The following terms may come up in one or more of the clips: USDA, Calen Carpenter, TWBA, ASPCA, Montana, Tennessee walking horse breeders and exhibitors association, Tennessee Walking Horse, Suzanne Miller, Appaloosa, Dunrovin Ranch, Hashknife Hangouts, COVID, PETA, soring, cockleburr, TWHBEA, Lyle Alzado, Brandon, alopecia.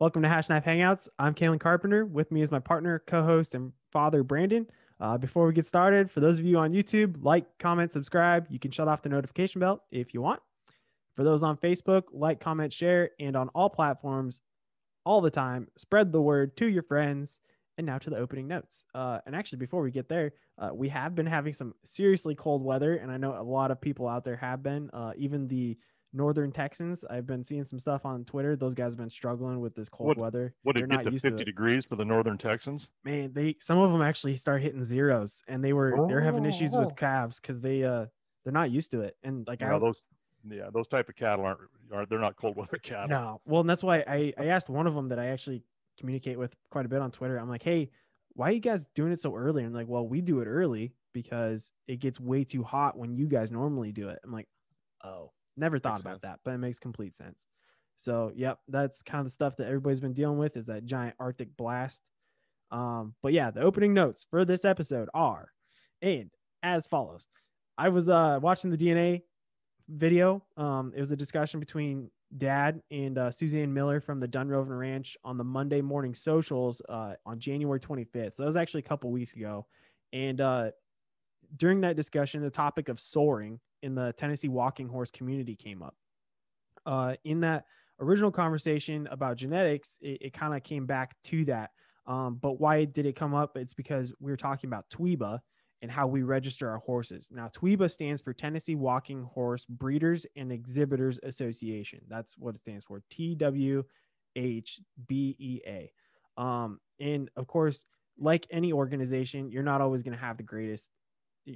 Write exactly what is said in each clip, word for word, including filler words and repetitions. Welcome to Hashknife Hangouts. I'm Calen Carpenter. With me is my partner, co-host, and father, Brandon. Uh, before we get started, for those of you on YouTube, like, comment, subscribe. You can shut off the notification bell if you want. For those on Facebook, like, comment, share, and on all platforms all the time, spread the word to your friends. And now to the opening notes. Uh, and actually, before we get there, uh, we have been having some seriously cold weather, and I know a lot of people out there have been, uh, even the northern Texans. I've been seeing some stuff on Twitter. Those guys have been struggling with this cold what, weather. What did it get to fifty degrees for the northern Texans? Man, they some of them actually start hitting zeros, and they were oh. they're having issues with calves because they uh they're not used to it. And like yeah, I those yeah those type of cattle aren't, aren't they're not cold weather cattle. No, well, and that's why I I asked one of them that I actually communicate with quite a bit on Twitter. I'm like, hey, why are you guys doing it so early? And like, well, we do it early because it gets way too hot when you guys normally do it. I'm like, oh, never thought about that, but it makes complete sense. So yep, that's kind of the stuff that everybody's been dealing with, is that giant Arctic blast. Um, but yeah, the opening notes for this episode are and as follows. I was uh, watching the D N A video. Um, it was a discussion between Dad and uh, Suzanne Miller from the Dunrovin Ranch on the Monday morning socials uh, on January twenty-fifth. So that was actually a couple weeks ago. And uh, during that discussion, the topic of soaring in the Tennessee walking horse community came up. Uh, in that original conversation about genetics, it, it kind of came back to that. Um, but why did it come up? It's because we were talking about T W B A and how we register our horses. Now, T W B A stands for Tennessee Walking Horse Breeders and Exhibitors Association. That's what it stands for, T W H B E A. Um, and, of course, like any organization, you're not always going to have the greatest.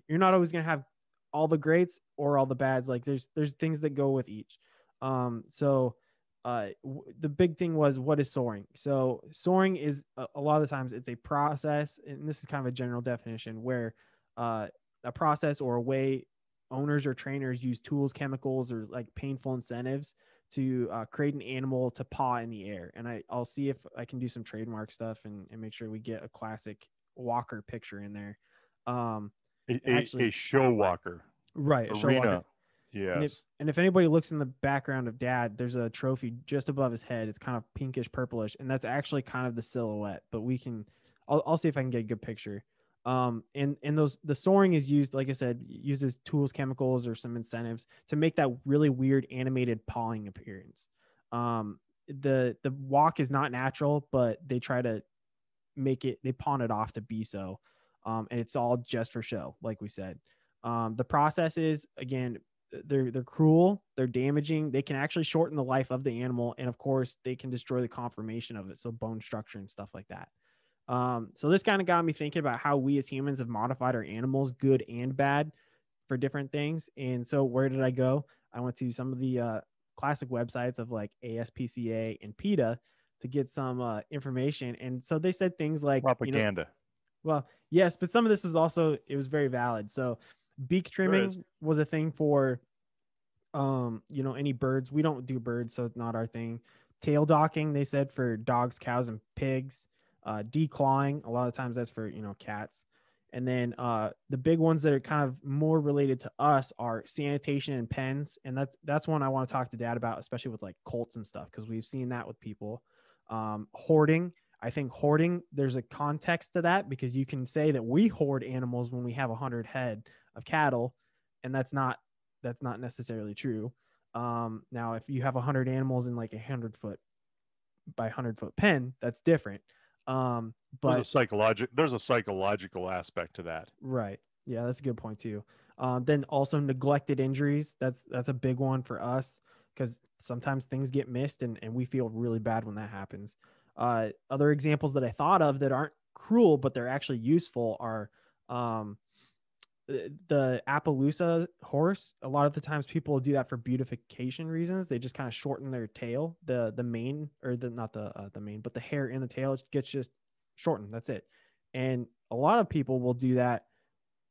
You're not always going to have all the greats or all the bads. Like, there's there's things that go with each. Um, so uh, w- the big thing was, what is soaring? So soaring is, a, a lot of the times, it's a process, and this is kind of a general definition, where uh, a process or a way owners or trainers use tools, chemicals, or like painful incentives to uh, create an animal to paw in the air. And I, I'll see if I can do some trademark stuff and, and make sure we get a classic walker picture in there. Um, a, actually, a show walker. Right. A show walker. Yes. And if, and if anybody looks in the background of Dad, there's a trophy just above his head. It's kind of pinkish purplish, and that's actually kind of the silhouette, but we can, I'll, I'll see if I can get a good picture. Um, and, and those, the soaring is used, like I said, uses tools, chemicals, or some incentives to make that really weird animated pawing appearance. Um, the, the walk is not natural, but they try to make it, they pawn it off to be so. Um, and it's all just for show. Like we said, um, the process is, again, they're, they're cruel, they're damaging. They can actually shorten the life of the animal. And of course they can destroy the conformation of it. So bone structure and stuff like that. Um, so this kind of got me thinking about how we as humans have modified our animals, good and bad, for different things. And so where did I go? I went to some of the uh, classic websites of like A S P C A and PETA to get some uh, information. And so they said things like propaganda. You know, well, yes, but some of this was also, it was very valid. So beak trimming sure was a thing for, um, you know, any birds. We don't do birds, so it's not our thing. Tail docking, they said, for dogs, cows, and pigs. Uh, declawing, a lot of times that's for, you know, cats. And then uh, the big ones that are kind of more related to us are sanitation and pens. And that's, that's one I want to talk to Dad about, especially with like colts and stuff, because we've seen that with people. Um, hoarding. I think hoarding, there's a context to that, because you can say that we hoard animals when we have a hundred head of cattle, and that's not, that's not necessarily true. Um, now, if you have a hundred animals in like a hundred foot by hundred foot pen, that's different. Um, but there's a psychological, there's a psychological aspect to that. Right. Yeah. That's a good point too. Um, then also neglected injuries. That's, that's a big one for us, because sometimes things get missed and, and we feel really bad when that happens. Uh, other examples that I thought of that aren't cruel, but they're actually useful, are, um, the, the Appaloosa horse. A lot of the times people do that for beautification reasons. They just kind of shorten their tail, the the mane, or the not the uh, the mane, but the hair in the tail gets just shortened. That's it. And a lot of people will do that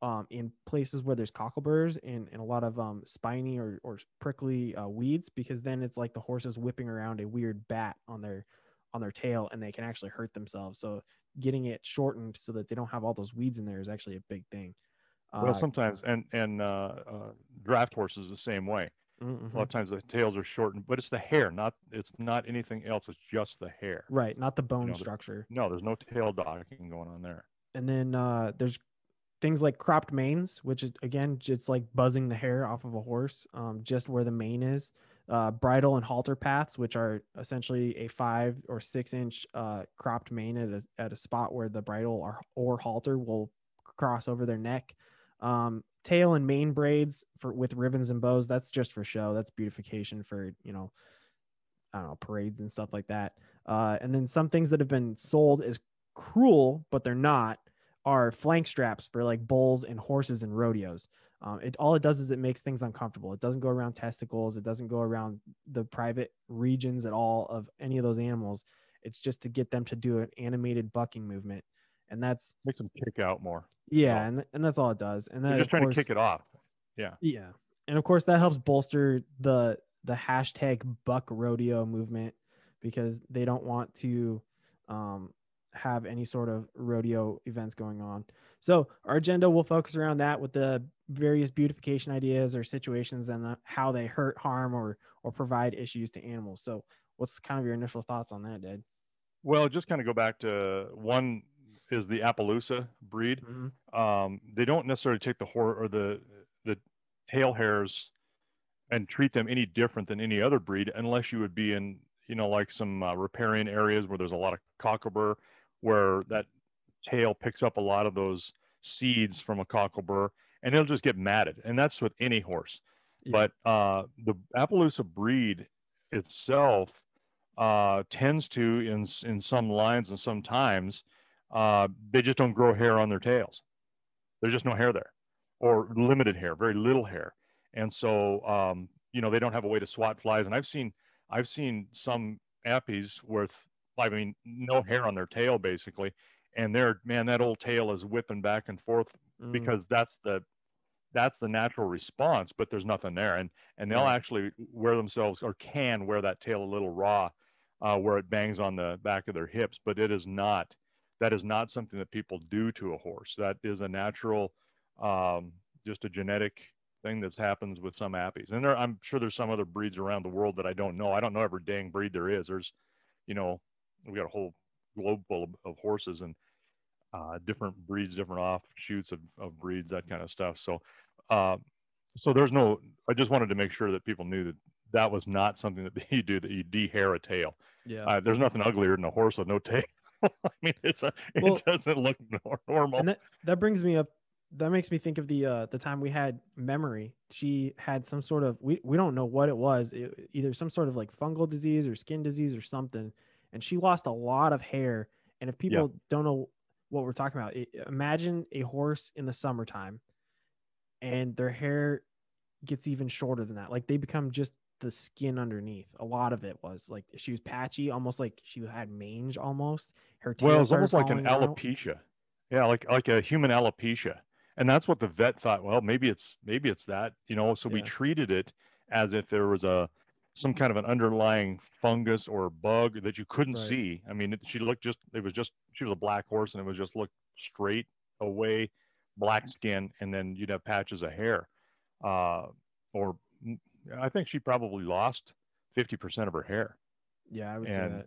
um, in places where there's cockleburrs and, and a lot of um, spiny or, or prickly uh, weeds, because then it's like the horse is whipping around a weird bat on their on their tail, and they can actually hurt themselves. So getting it shortened so that they don't have all those weeds in there is actually a big thing. Well, sometimes, and and uh, uh, draft horses the same way. Mm-hmm. A lot of times the tails are shortened, but it's the hair, not it's not anything else. It's just the hair, right? Not the bone you know, structure. There's, no, there's no tail docking going on there. And then uh, there's things like cropped manes, which is, again, it's like buzzing the hair off of a horse, um, just where the mane is. Uh, bridle and halter paths, which are essentially a five or six inch uh, cropped mane at a at a spot where the bridle or or halter will cross over their neck. Um, tail and mane braids for with ribbons and bows. That's just for show. That's beautification for, you know, I don't know, parades and stuff like that. Uh, and then some things that have been sold as cruel, but they're not, are flank straps for like bulls and horses and rodeos. Um, it all it does is it makes things uncomfortable. It doesn't go around testicles. It doesn't go around the private regions at all of any of those animals. It's just to get them to do an animated bucking movement. And that's makes them kick out more. Yeah. So, and, and that's all it does. And then just trying course, to kick it off. Yeah. Yeah. And of course that helps bolster the, the hashtag buck rodeo movement, because they don't want to, um, have any sort of rodeo events going on. So our agenda will focus around that with the various beautification ideas or situations and the, how they hurt, harm, or or provide issues to animals. So what's kind of your initial thoughts on that, Dad? Well, just kind of go back to one is the Appaloosa breed. Mm-hmm. Um, they don't necessarily take the hor- or the the tail hairs and treat them any different than any other breed, unless you would be in, you know, like some uh, riparian areas where there's a lot of cockle burr, where that tail picks up a lot of those seeds from a cockle burr and it'll just get matted. And that's with any horse. Yeah. But uh, the Appaloosa breed itself uh, tends to, in, in some lines and sometimes, uh, they just don't grow hair on their tails. There's just no hair there, or limited hair, very little hair. And so, um, you know, they don't have a way to swat flies. And I've seen, I've seen some appies with, I mean, no hair on their tail basically, and they're, man, that old tail is whipping back and forth mm. because that's the that's the natural response, but there's nothing there, and and they'll yeah. actually wear themselves, or can wear that tail a little raw, uh, where it bangs on the back of their hips, but it is not that is not something that people do to a horse. That is a natural, um, just a genetic thing that happens with some appies, and there, I'm sure there's some other breeds around the world that I don't know. I don't know every dang breed there is. There's, you know, we got a whole globe full of, of horses and uh, different breeds, different offshoots of, of breeds, that kind of stuff. So, uh, so there's no, I just wanted to make sure that people knew that that was not something that you do, that you de-hair a tail. Yeah. Uh, there's nothing uglier than a horse with no tail. I mean, it's a, it well, doesn't look normal. And that, that brings me up. That makes me think of the, uh, the time we had Memory. She had some sort of, we, we don't know what it was, it, either some sort of like fungal disease or skin disease or something. And she lost a lot of hair. And if people yeah. don't know what we're talking about, imagine a horse in the summertime and their hair gets even shorter than that. Like they become just the skin underneath. A lot of it was like, she was patchy, almost like she had mange almost. Her tail well, it was almost like an out. alopecia. Yeah. Like, like a human alopecia. And that's what the vet thought. Well, maybe it's, maybe it's that, you know, so yeah. we treated it as if there was a, some kind of an underlying fungus or bug that you couldn't right. see. I mean, it, she looked just, it was just, she was a black horse and it was just looked straight away, black skin. And then you'd have patches of hair. Uh, or I think she probably lost fifty percent of her hair. Yeah, I would and, say that.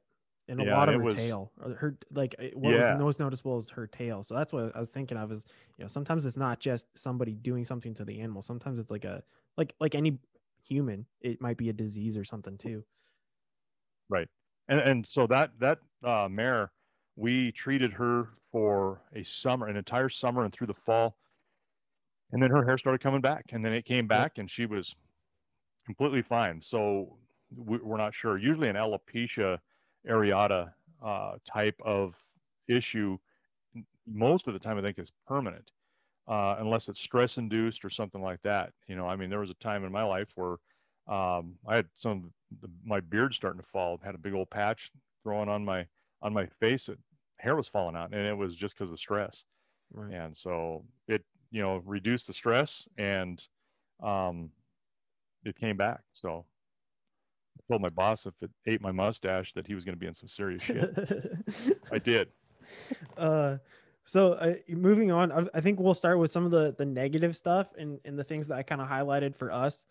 And a yeah, lot of her was, tail, her, like what yeah. was most noticeable is her tail. So that's what I was thinking of is, you know, sometimes it's not just somebody doing something to the animal. Sometimes it's like a, like, like any human, it might be a disease or something too, right? And and so that that uh mare, we treated her for a summer, an entire summer, and through the fall, and then her hair started coming back, and then it came back yeah. and she was completely fine. So we, we're not sure. Usually an alopecia areata uh type of issue most of the time I think is permanent, Uh, unless it's stress induced or something like that. You know, I mean, there was a time in my life where um, I had some, the, my beard starting to fall, had a big old patch growing on my, on my face, it, hair was falling out, and it was just because of stress. Right. And so it, you know, reduced the stress, and um, it came back. So I told my boss if it ate my mustache that he was going to be in some serious shit. I did. Uh, So uh, moving on, I, I think we'll start with some of the, the negative stuff and, and the things that I kind of highlighted for us.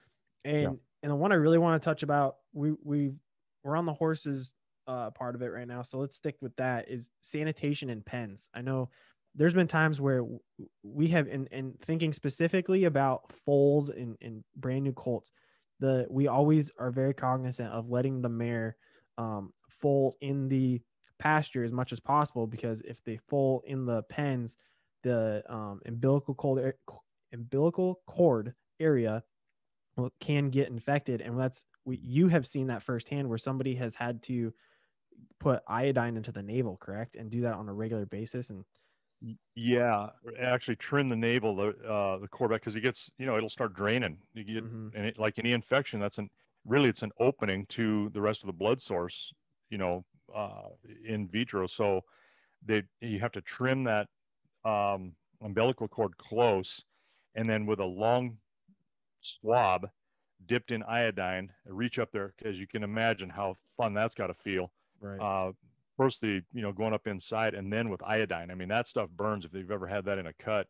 And And the one I really want to touch about, we we we're on the horses uh, part of it right now, so let's stick with that, is sanitation and pens. I know there's been times where we have, and and thinking specifically about foals and, and brand new colts, the we always are very cognizant of letting the mare um, foal in the pasture as much as possible, because if they foal in the pens, the um, umbilical cord, umbilical cord area can get infected. And that's, we, you have seen that firsthand where somebody has had to put iodine into the navel, correct? And do that on a regular basis. And yeah, actually trim the navel, uh, the cord, because it gets, you know, it'll start draining. You get, mm-hmm. and it, like any infection, that's an, really it's an opening to the rest of the blood source, you know, uh, in vitro. So they, you have to trim that um, umbilical cord close. And then with a long swab dipped in iodine, reach up there, because you can imagine how fun that's got to feel. Right. Uh, firstly, you know, going up inside and then with iodine. I mean, that stuff burns if they've ever had that in a cut.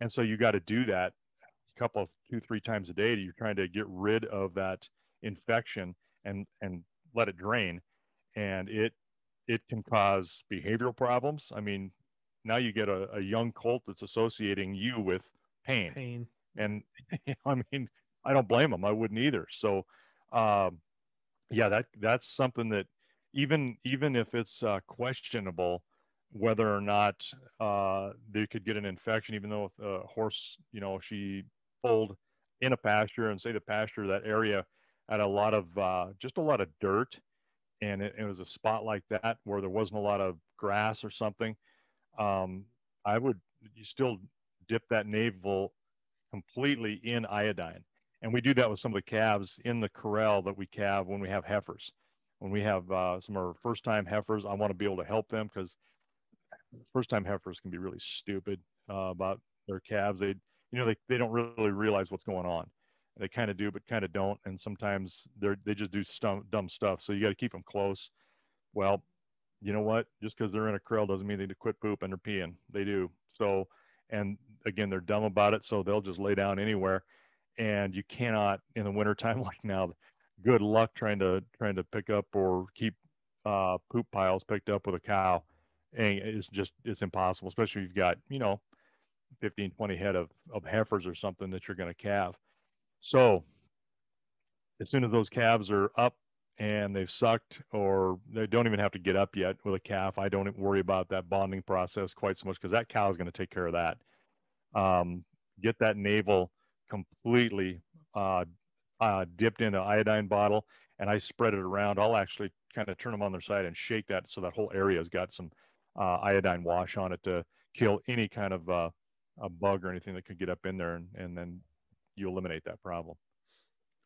And so you got to do that a couple of two, three times a day. You're trying to get rid of that infection and, and let it drain. And it, it can cause behavioral problems. I mean, now you get a, a young colt that's associating you with pain. Pain. And you know, I mean, I don't blame them. I wouldn't either. So, um, yeah, that that's something that even even if it's uh, questionable whether or not uh, they could get an infection, even though if a horse, you know, she foaled in a pasture, and say the pasture, that area had a lot of uh, just a lot of dirt, and it, it was a spot like that where there wasn't a lot of grass or something. Um, I would you still dip that navel completely in iodine. And we do that with some of the calves in the corral that we calve when we have heifers. When we have uh, some of our first-time heifers, I want to be able to help them, because first-time heifers can be really stupid uh, about their calves. They, you know, they, they don't really realize what's going on. They kind of do, but kind of don't. And sometimes they're, they just do stum- dumb stuff. So you got to keep them close. Well, you know what? Just because they're in a corral doesn't mean they need to quit poop and they're peeing. They do. So, and again, they're dumb about it, so they'll just lay down anywhere. And you cannot, in the wintertime like now, good luck trying to trying to pick up or keep uh, poop piles picked up with a cow. And it's just, it's impossible, especially if you've got, you know, fifteen, twenty head of, of heifers or something that you're going to calve. So as soon as those calves are up and they've sucked, or they don't even have to get up yet with a calf, I don't worry about that bonding process quite so much, because that cow is going to take care of that. Um, get that navel completely uh, uh, dipped in an iodine bottle, and I spread it around. I'll actually kind of turn them on their side and shake that, so that whole area has got some uh, iodine wash on it to kill any kind of uh, a bug or anything that could get up in there, and, and then you eliminate that problem.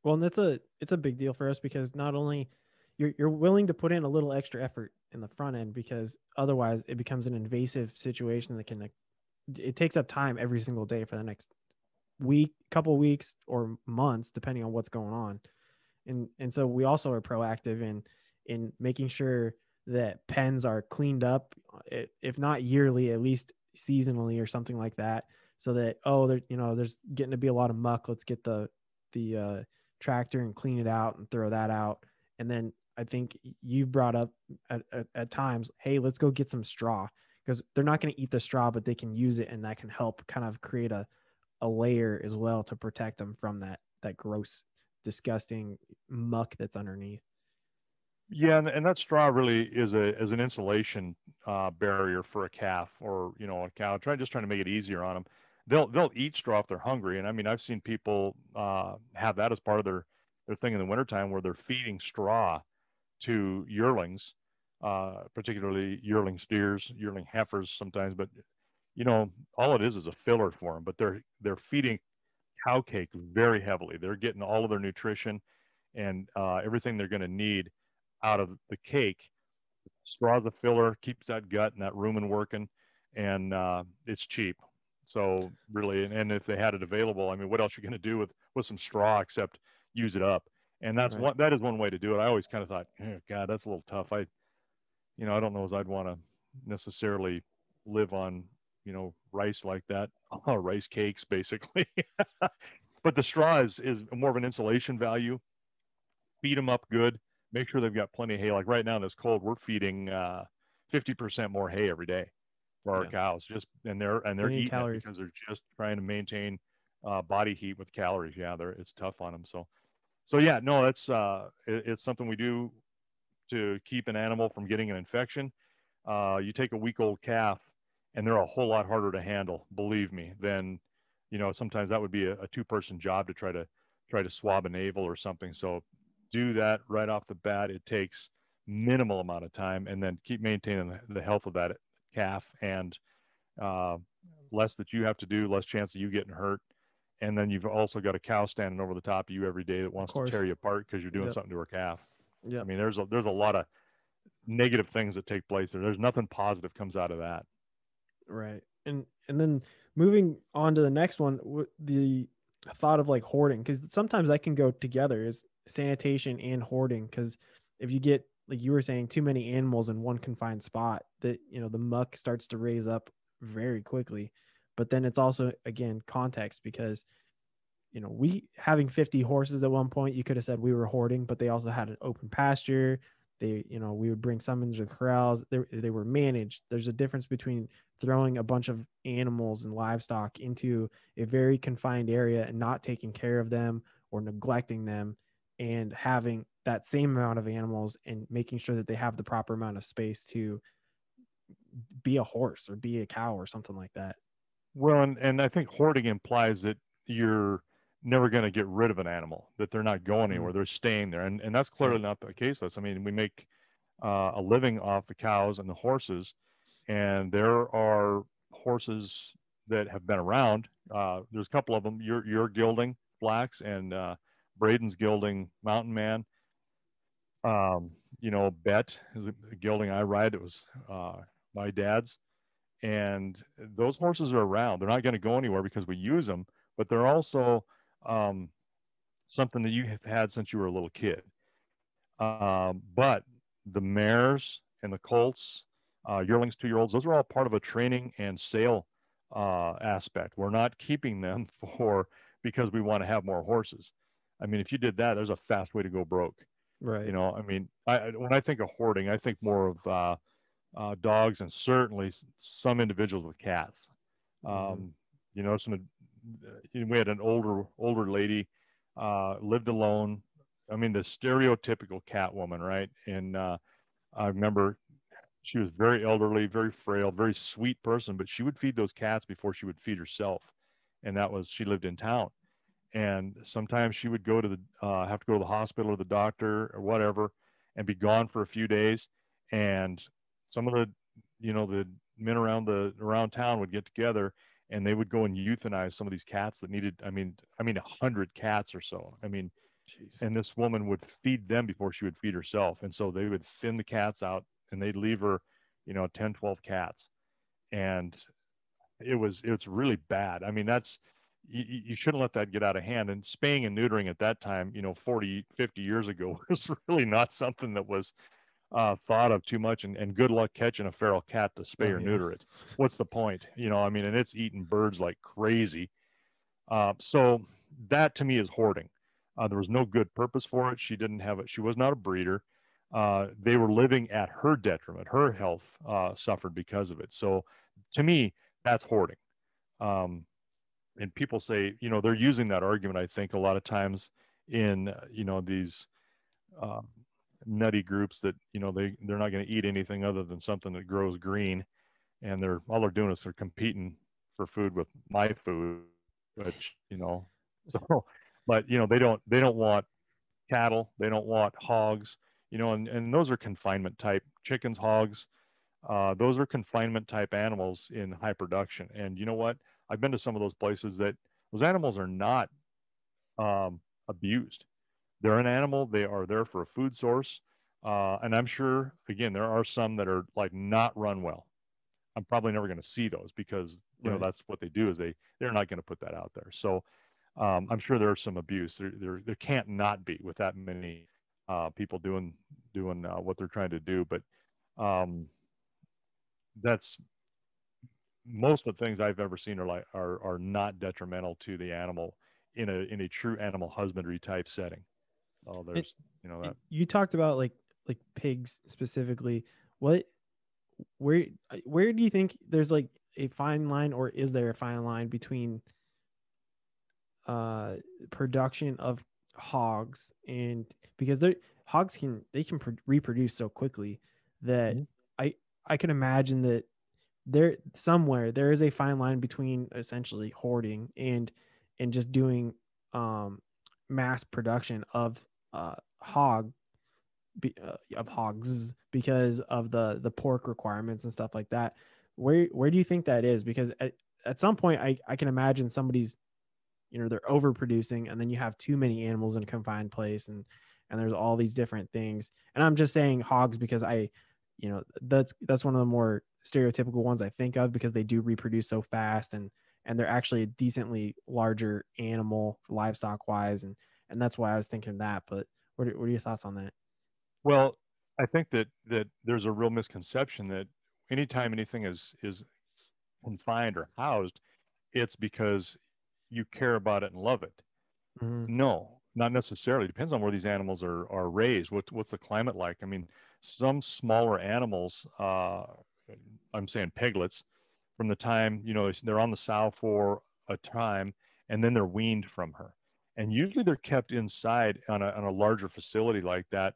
Well, and that's a, it's a big deal for us, because not only you're, you're willing to put in a little extra effort in the front end, because otherwise it becomes an invasive situation that can, it takes up time every single day for the next week, couple weeks or months, depending on what's going on. And, and so we also are proactive in, in making sure that pens are cleaned up, if not yearly, at least seasonally or something like that. So that, oh, there, you know, there's getting to be a lot of muck. Let's get the, the, uh, tractor and clean it out and throw that out. And then I think you've brought up at, at, at times, hey, let's go get some straw, because they're not going to eat the straw, but they can use it, and that can help kind of create a, a layer as well to protect them from that, that gross, disgusting muck that's underneath. Yeah. And, and that straw really is a, as an insulation uh, barrier for a calf, or, you know, a cow. Try just trying to make it easier on them. They'll, they'll eat straw if they're hungry. And I mean, I've seen people uh, have that as part of their, their thing in the wintertime, where they're feeding straw to yearlings, uh, particularly yearling steers, yearling heifers sometimes. But, you know, all it is is a filler for them. But they're, they're feeding cow cake very heavily. They're getting all of their nutrition and uh, everything they're going to need out of the cake. Straw's a filler, keeps that gut and that rumen working, and uh, it's cheap. So really, and, and if they had it available, I mean, what else are you going to do with, with some straw except use it up? And that's right. one, that is one way to do it. I always kind of thought, oh, God, that's a little tough. I, you know, I don't know as I'd want to necessarily live on, you know, rice like that, oh, rice cakes, basically. But the straw is, is more of an insulation value. Feed them up good. Make sure they've got plenty of hay. Like right now in this cold, we're feeding uh, fifty percent more hay every day for our yeah. cows. Just and they're and they're they eating calories. It because they're just trying to maintain uh, body heat with calories. Yeah, they're it's tough on them. So, so yeah, no, that's uh, it, it's something we do to keep an animal from getting an infection. Uh, you take a week old calf, and they're a whole lot harder to handle, believe me, than, you know, sometimes that would be a, a two person job to try to try to swab a navel or something. So do that right off the bat. It takes minimal amount of time, and then keep maintaining the health of that calf, and uh, less that you have to do, less chance of you getting hurt. And then you've also got a cow standing over the top of you every day that wants to tear you apart because you're doing yep. something to her calf. Yeah, I mean, there's a, there's a lot of negative things that take place there. There's nothing positive comes out of that. Right. And, and then moving on to the next one, the thought of like hoarding, because sometimes that can go together, is sanitation and hoarding. Because if you get, like you were saying, too many animals in one confined spot, that, you know, the muck starts to raise up very quickly. But then it's also, again, context, because, you know, we having fifty horses at one point, you could have said we were hoarding, but they also had an open pasture. They, you know, we would bring some into the corrals. They, they were managed. There's a difference between throwing a bunch of animals and livestock into a very confined area and not taking care of them or neglecting them, and having that same amount of animals and making sure that they have the proper amount of space to be a horse or be a cow or something like that. Well, and, and I think hoarding implies that you're never going to get rid of an animal, that they're not going anywhere, they're staying there. And, and that's clearly not the case. That's, I mean, we make uh, a living off the cows and the horses, and there are horses that have been around. Uh, there's a couple of them, your, your gilding, Blacks, and uh, Braden's gilding, Mountain Man. Um, you know, Bet is a gilding I ride. It was uh, my dad's. And those horses are around. They're not going to go anywhere because we use them, but they're also um, something that you have had since you were a little kid. Um, but the mares and the colts, uh, yearlings, two-year-olds, those are all part of a training and sale uh, aspect. We're not keeping them for because we want to have more horses. I mean, if you did that, there's a fast way to go broke. Right. You know, I mean, I, when I think of hoarding, I think more of uh, uh, dogs, and certainly some individuals with cats. Um, mm-hmm. You know, some we had an older older lady uh lived alone. I mean, the stereotypical cat woman, right? And uh I remember she was very elderly, very frail, very sweet person, but she would feed those cats before she would feed herself. And that was, she lived in town, and sometimes she would go to the uh have to go to the hospital or the doctor or whatever, and be gone for a few days. And some of the, you know, the men around the around town would get together, and they would go and euthanize some of these cats that needed, I mean, I mean, a hundred cats or so. I mean, jeez. And this woman would feed them before she would feed herself. And so they would thin the cats out, and they'd leave her, you know, ten, twelve cats. And it was, it's really bad. I mean, that's, you, you shouldn't let that get out of hand. And spaying and neutering at that time, you know, forty, fifty years ago, was really not something that was uh, thought of too much, and, and good luck catching a feral cat to spay oh, or yeah. neuter it. What's the point? You know, I mean, and it's eating birds like crazy. Uh, so that to me is hoarding. Uh, there was no good purpose for it. She didn't have it. She was not a breeder. Uh, they were living at her detriment. Her health uh, suffered because of it. So to me, that's hoarding. Um, and people say, you know, they're using that argument, I think, a lot of times in, you know, these, uh, nutty groups that, you know, they they're not going to eat anything other than something that grows green, and they're all they're doing is they're competing for food with my food, which, you know, so but you know, they don't they don't want cattle, they don't want hogs, you know, and, and those are confinement type chickens, hogs, uh those are confinement type animals in high production. And you know what, I've been to some of those places that those animals are not um abused. They're an animal. They are there for a food source. Uh, and I'm sure, again, there are some that are like not run well. I'm probably never going to see those because, you right. know, that's what they do, is they, they're not going to put that out there. So um, I'm sure there's some abuse. There, there, there can't not be with that many uh, people doing, doing uh, what they're trying to do. But um, that's most of the things I've ever seen are like, are, are not detrimental to the animal in a in a true animal husbandry type setting. Oh, there's it, you know that. You talked about like like pigs specifically. What where where do you think there's like a fine line, or is there a fine line between uh production of hogs, and because they're hogs can they can pr- reproduce so quickly that mm-hmm. I I can imagine that there somewhere there is a fine line between essentially hoarding and and just doing um mass production of uh hog be, uh, of hogs because of the the pork requirements and stuff like that. Where where do you think that is? Because at, at some point I I can imagine somebody's, you know, they're overproducing, and then you have too many animals in a confined place, and and there's all these different things. And I'm just saying hogs because I, you know, that's that's one of the more stereotypical ones I think of, because they do reproduce so fast, and and they're actually a decently larger animal livestock wise, and and that's why I was thinking of that. But what are, what are your thoughts on that? Well, I think that that there's a real misconception that anytime anything is is confined or housed, it's because you care about it and love it. Mm-hmm. No, not necessarily. It depends on where these animals are are raised. What, what's the climate like? I mean, some smaller animals, uh, I'm saying piglets, from the time, you know, they're on the sow for a time, and then they're weaned from her. And usually they're kept inside on a, on a larger facility like that,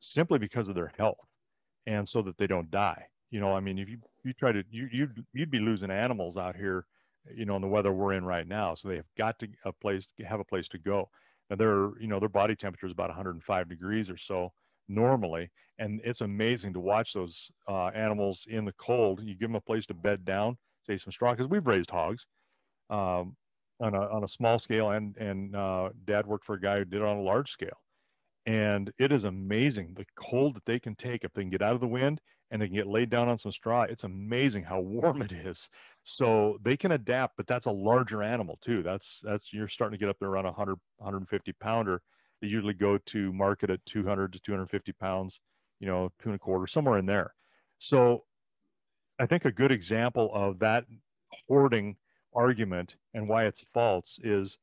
simply because of their health, and so that they don't die. You know, I mean, if you, you try to, you, you'd, you'd be losing animals out here, you know, in the weather we're in right now. So they have got to a place have a place to go. Now their, you know, their body temperature is about one hundred five degrees or so normally. And it's amazing to watch those uh, animals in the cold. You give them a place to bed down, say some straw, because we've raised hogs um, on a, on a small scale. And, and uh, dad worked for a guy who did it on a large scale. And it is amazing the cold that they can take if they can get out of the wind and they can get laid down on some straw. It's amazing how warm it is. So they can adapt, but that's a larger animal too. That's, that's, you're starting to get up there around one hundred, one hundred fifty pounder. They usually go to market at two hundred to two hundred fifty pounds, you know, two and a quarter, somewhere in there. So I think a good example of that hoarding argument and why it's false is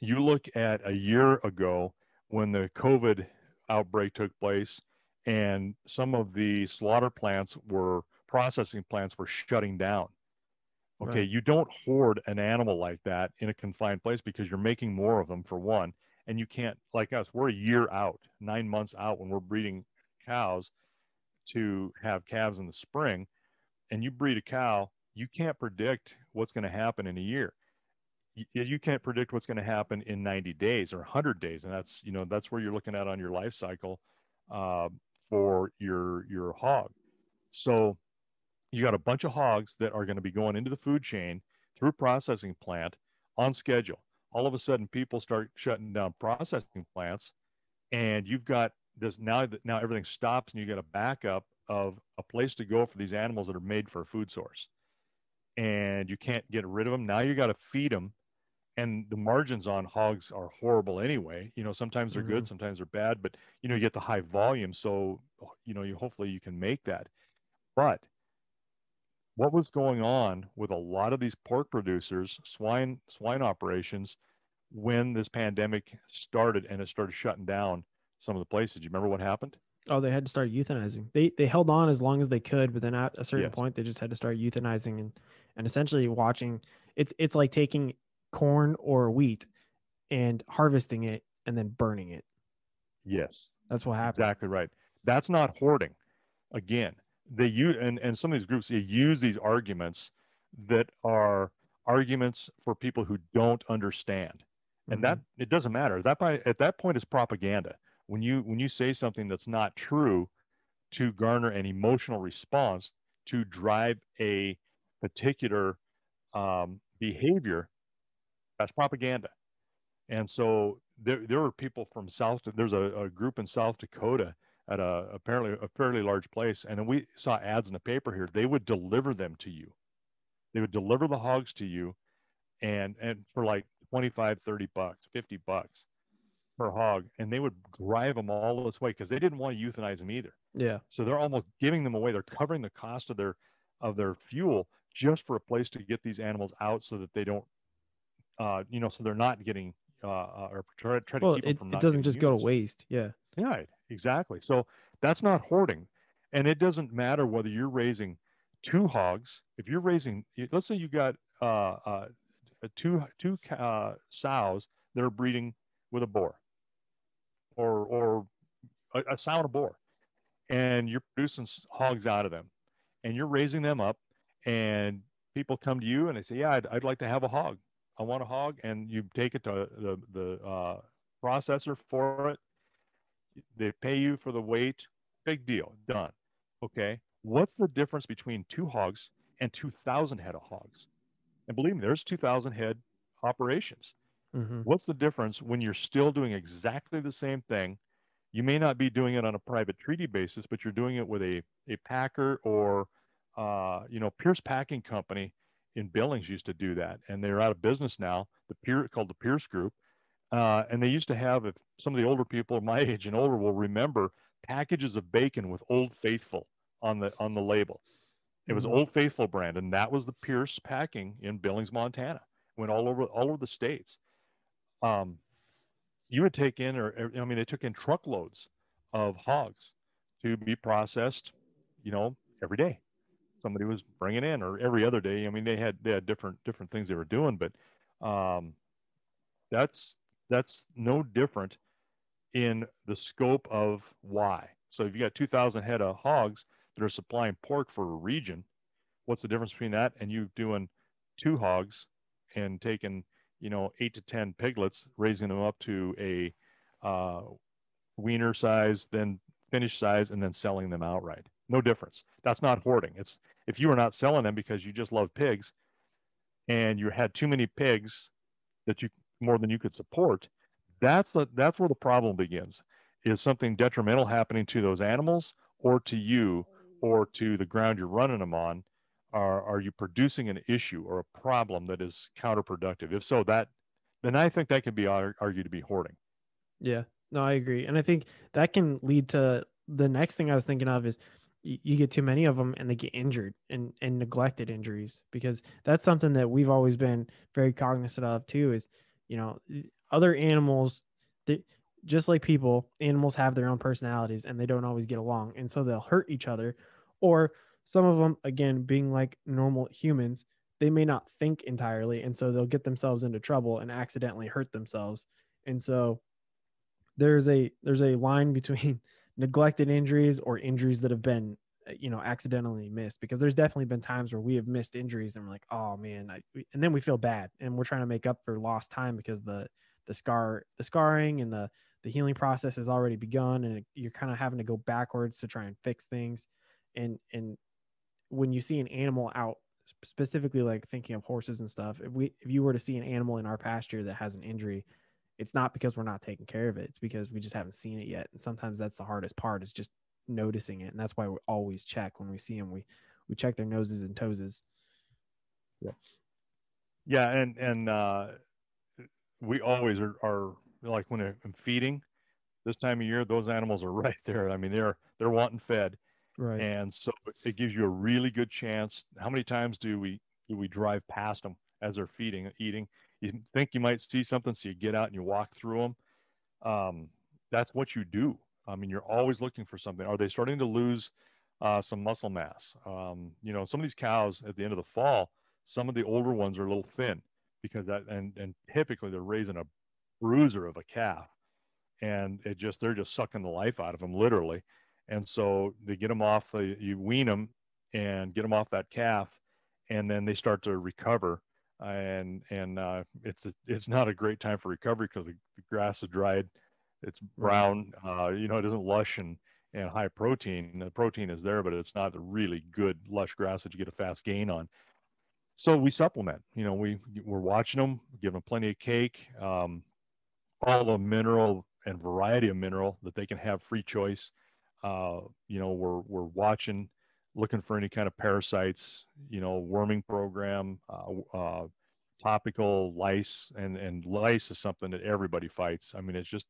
you look at a year ago when the COVID outbreak took place, and some of the slaughter plants were, processing plants were shutting down. Okay, right. You don't hoard an animal like that in a confined place because you're making more of them, for one, and you can't, like us, we're a year out, nine months out when we're breeding cows to have calves in the spring, and you breed a cow, you can't predict what's going to happen in a year. You can't predict what's going to happen in ninety days or one hundred days. And that's, you know, that's where you're looking at on your life cycle uh, for your, your hog. So you got a bunch of hogs that are going to be going into the food chain through processing plant on schedule. All of a sudden people start shutting down processing plants, and you've got this now that now everything stops, and you get a backup of a place to go for these animals that are made for a food source, and you can't get rid of them. Now you got to feed them. And the margins on hogs are horrible anyway. You know, sometimes they're mm-hmm. good, sometimes they're bad, but you know, you get the high volume. So, you know, you hopefully you can make that. But what was going on with a lot of these pork producers, swine, swine operations, when this pandemic started and it started shutting down some of the places? Do you remember what happened? Oh, they had to start euthanizing. They they held on as long as they could, but then at a certain yes. point, they just had to start euthanizing and, and essentially watching. It's it's like taking corn or wheat and harvesting it and then burning it. Yes, that's what happened. Exactly right. That's not hoarding. Again, they use and, and some of these groups, they use these arguments that are arguments for people who don't understand. And mm-hmm. that it doesn't matter. That by at that point is propaganda. When you when you say something that's not true to garner an emotional response to drive a particular um, behavior, that's propaganda. And so there there were people from South, there's a, a group in South Dakota at a apparently a fairly large place, and we saw ads in the paper here. They would deliver them to you. They would deliver the hogs to you, and and for like twenty-five, thirty bucks, fifty bucks. Per hog, and they would drive them all this way because they didn't want to euthanize them either. Yeah. So they're almost giving them away. They're covering the cost of their of their fuel just for a place to get these animals out so that they don't uh, you know, so they're not getting uh, or try, try to well, keep it, them from it not doesn't just used. go to waste. Yeah. Yeah, exactly. So that's not hoarding. And it doesn't matter whether you're raising two hogs. If you're raising, let's say you got uh, uh, two, two uh, sows that are breeding with a boar or, or a, a sow and a boar, and you're producing hogs out of them and you're raising them up, and people come to you and they say, yeah, I'd, I'd like to have a hog. I want a hog. And you take it to the, the uh, processor for it. They pay you for the weight. Big deal. Done. Okay. What's the difference between two hogs and two thousand head of hogs? And believe me, there's two thousand head operations. Mm-hmm. What's the difference when you're still doing exactly the same thing? You may not be doing it on a private treaty basis, but you're doing it with a, a packer or, uh, you know, Pierce Packing Company in Billings used to do that. And they're out of business now, the Pierce, called the Pierce Group. Uh, and they used to have, if some of the older people my age and older will remember, packages of bacon with Old Faithful on the on the label. It was Old Faithful brand, and that was the Pierce Packing in Billings, Montana. Went all over all over the states. Um, you would take in, or I mean, they took in truckloads of hogs to be processed. You know, every day somebody was bringing in, or every other day. I mean, they had they had different different things they were doing, but um, that's. That's no different in the scope of why. So if you got two thousand head of hogs that are supplying pork for a region, what's the difference between that and you doing two hogs and taking, you know, eight to ten piglets, raising them up to a uh, wiener size, then finish size, and then selling them outright? No difference. That's not hoarding. It's if you are not selling them because you just love pigs and you had too many pigs that you more than you could support, that's the, that's where the problem begins, is something detrimental happening to those animals or to you or to the ground you're running them on. Are, are you producing an issue or a problem that is counterproductive? If so, that, then I think that could be argued to be hoarding. Yeah, no, I agree. And I think that can lead to the next thing I was thinking of is you, you get too many of them and they get injured and, and neglected injuries, because that's something that we've always been very cognizant of too, is, you know, other animals, they, just like people, animals have their own personalities and they don't always get along. And so they'll hurt each other. Or some of them, again, being like normal humans, they may not think entirely. And so they'll get themselves into trouble and accidentally hurt themselves. And so there's a there's a line between neglected injuries or injuries that have been, you know, accidentally missed, because there's definitely been times where we have missed injuries and we're like, oh man, I, and then we feel bad and we're trying to make up for lost time, because the, the scar, the scarring and the, the healing process has already begun, and it, you're kind of having to go backwards to try and fix things. And, and when you see an animal out, specifically like thinking of horses and stuff, if we, if you were to see an animal in our pasture that has an injury, it's not because we're not taking care of it. It's because we just haven't seen it yet. And sometimes that's the hardest part, is just noticing it. And that's why we always check when we see them. We we check their noses and toeses. Yeah, yeah, and and uh, we always are, are like when I'm feeding this time of year, those animals are right there. I mean, they're they're wanting fed, right? And so it gives you a really good chance. How many times do we do we drive past them as they're feeding, eating? You think you might see something, so you get out and you walk through them. Um, that's what you do. I mean, you're always looking for something. Are they starting to lose uh, some muscle mass? Um, you know, some of these cows at the end of the fall, some of the older ones are a little thin, because that, and, and typically they're raising a bruiser of a calf, and it just, they're just sucking the life out of them, literally. And so they get them off, they, you wean them and get them off that calf, and then they start to recover. And, and uh, it's, a, it's not a great time for recovery, because the, the grass is dried. It's brown, uh, you know, it isn't lush and, and high protein. The protein is there, but it's not a really good lush grass that you get a fast gain on. So we supplement, you know, we, we're watching them, giving them plenty of cake, um, all the mineral and variety of mineral that they can have, free choice. Uh, you know, we're, we're watching, looking for any kind of parasites, you know, worming program, uh, uh, topical lice, and, and lice is something that everybody fights. I mean, it's just,